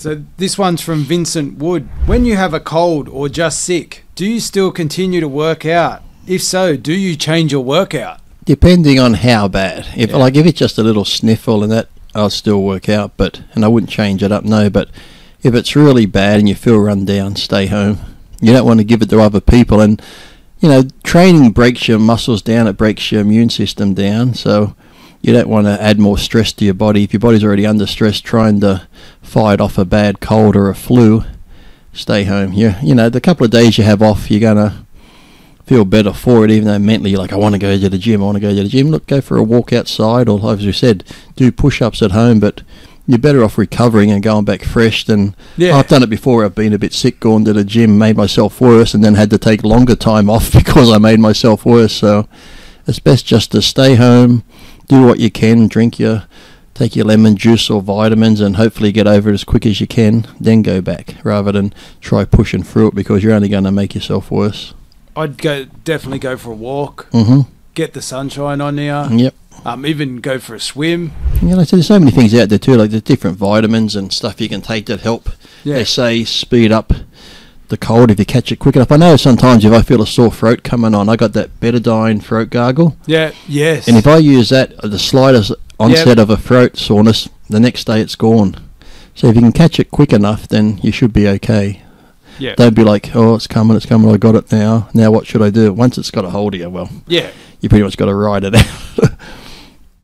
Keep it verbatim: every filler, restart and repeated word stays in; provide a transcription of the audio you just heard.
So this one's from Vincent Wood. When you have a cold or just sick, do you still continue to work out? If so, do you change your workout? Depending on how bad. If yeah. like if it's just a little sniffle and that, I'll still work out, but and I wouldn't change it up, no, but if it's really bad and you feel run down, stay home. You don't want to give it to other people, and you know, training breaks your muscles down, it breaks your immune system down, so you don't want to add more stress to your body. If your body's already under stress trying to fight off a bad cold or a flu, stay home. You, you know, the couple of days you have off, you're going to feel better for it, even though mentally you're like, I want to go to the gym, I want to go to the gym. Look, go for a walk outside, or as we said, do push-ups at home, but you're better off recovering and going back fresh than yeah. I've done it before. I've been a bit sick, gone to the gym, made myself worse, and then had to take longer time off because I made myself worse. So it's best just to stay home, do what you can, drink your, take your lemon juice or vitamins, and hopefully get over it as quick as you can, then go back, rather than try pushing through it, because you're only going to make yourself worse. I'd go definitely go for a walk, mm-hmm. get the sunshine on you. Yep. Um, even go for a swim. Yeah, like, so there's so many things out there too, like the different vitamins and stuff you can take that help. Yeah. They say speed up the cold if you catch it quick enough. I know sometimes if I feel a sore throat coming on, I got that betadine throat gargle. Yeah, yes. And if I use that at the slightest onset yep. of a throat soreness, the next day it's gone. So if you can catch it quick enough, then you should be okay. Yeah. Don't be like, oh, it's coming, it's coming, I got it now. Now what should I do? Once it's got a hold of you, well, yeah, you pretty much got to ride it out.